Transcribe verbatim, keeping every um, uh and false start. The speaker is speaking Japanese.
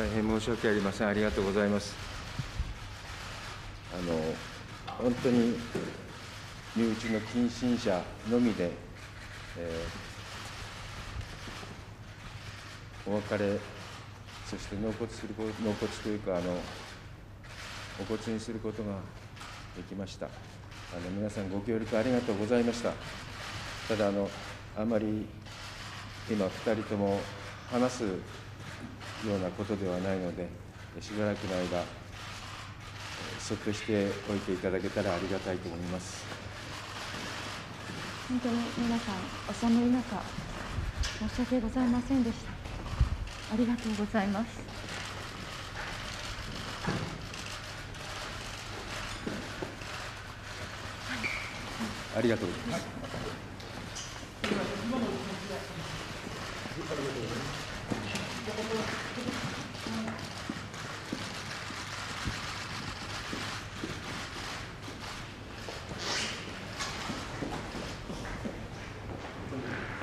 大変申し訳ありません。ありがとうございます。あの本当に身内の近親者のみで、えー、お別れ、そして納骨する納骨というかあのお骨にすることができました。あの皆さんご協力ありがとうございました。ただあのあまり今ふたりとも話すようなことではないので、しばらくの間そっとしておいていただけたらありがたいと思います。本当に皆さんお寒い中、申し訳ございませんでした。ありがとうございます。ありがとうございます。